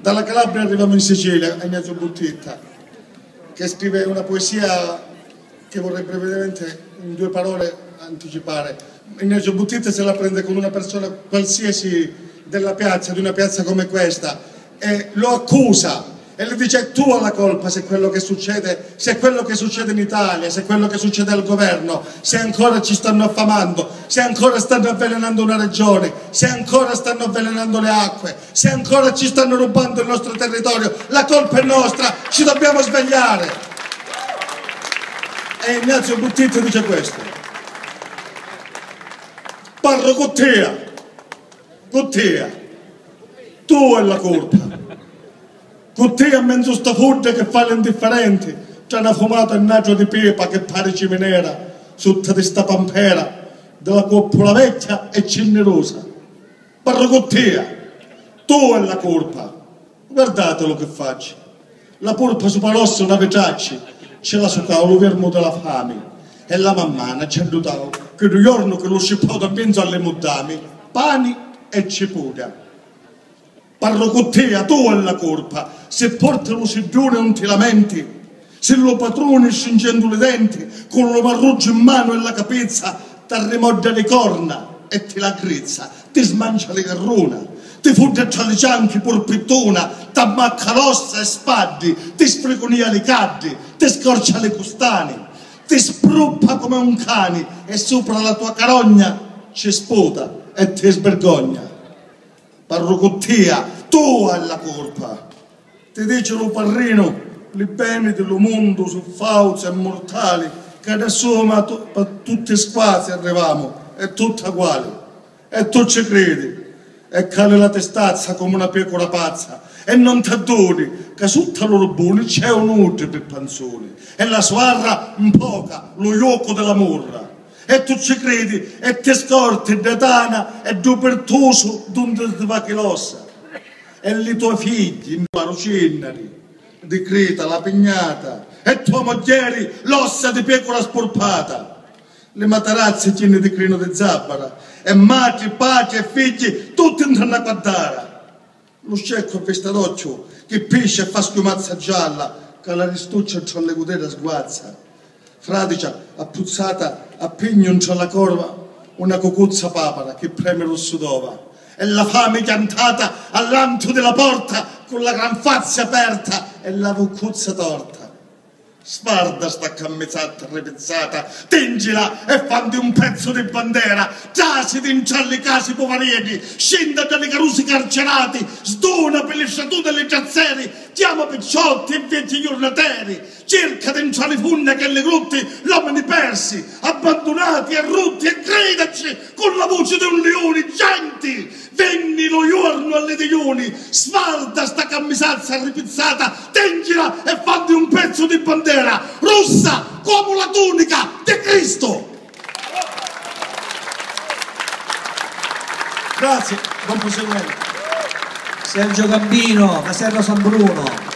Dalla Calabria arriviamo in Sicilia, a Ignazio Buttitta, che scrive una poesia che vorrei brevemente in due parole anticipare. Ignazio Buttitta se la prende con una persona qualsiasi della piazza, di una piazza come questa, e lo accusa e gli dice: tu hai la colpa se quello che succede, se quello che succede in Italia, se quello che succede al governo, se ancora ci stanno affamando, se ancora stanno avvelenando una regione, se ancora stanno avvelenando le acque, se ancora ci stanno rubando il nostro territorio, la colpa è nostra, ci dobbiamo svegliare. E Ignazio Buttitta dice questo: parlo Guttia, tu hai la colpa. Guttia mezzo sta furta che fa l'indifferente, c'è una fumata in naggio di pipa che pare ciminera, sotto di sta pampera, della coppola vecchia e cinnerosa. Parlo Guttia, tu hai la colpa. Guardatelo che faccio. La polpa superossa una vecchiacci, ce la succava lo vermo della fame, e la mammana ci ha aiutato che il giorno che lo scippato a mezzo alle muddami, pani e cipolla. Parlo con te, tu hai la colpa, se porti lo sigione non ti lamenti, se lo patroni scingendo le denti, con lo marruggio in mano e la capezza, ti rimoggia le corna e ti l'aggrezza, ti smancia le carrona, ti fugge tra le cianchi pur pittona, ti ammacca l'ossa e spaddi, ti sfregonia le caddi, ti scorcia le costane, ti spruppa come un cane e sopra la tua carogna ci sputa e ti svergogna. Parrocottia, tu hai la colpa. Ti dice lo parrino, li beni dello mondo sono falsi e mortali, che adesso a tutti spazi arriviamo, è tutta uguale. E tu ci credi, e cale la testazza come una pecora pazza, e non ti addoni, che sotto loro buoni c'è un urto per panzoni, e la suarra impoca lo gioco della morra. E tu ci credi e ti scorti di tana e di pertuso dove ti va che l'ossa. E i tuoi figli in marocinari di creta la pignata e tua moglie l'ossa di pecora sporpata. Le materazze tiene di crino di zabbara e madri, padri e figli tutti entrano a guardare. Lo scecco pestadoccio che pisce e fa schiumazza gialla che la ristuccia tra le cudere sguazza. Fradicia, appuzzata, appignoncio alla corva, una cocuzza papara che preme rosso d'ova. E la fame piantata all'anto della porta, con la gran fazza aperta e la vocuzza torta. Sbarda sta cammezzata repezzata, tingila e fandi un pezzo di bandera, giasi d'incialli casi povarieti, scinda dalle carusi carcerati, sdona per le sciatute delle giazzeri, chiama picciotti e vecchi giornateri, cerca dentro le funne che le grotte, uomini persi, abbandonati e rotti, e gridaci con la voce di un leone, genti, venni lo giorno alle deglioni, svalda sta camisazza ripizzata, tengila e fatti un pezzo di bandera, rossa come la tunica di Cristo. Grazie, buon proseguimento. Sergio Gambino, da Serra San Bruno.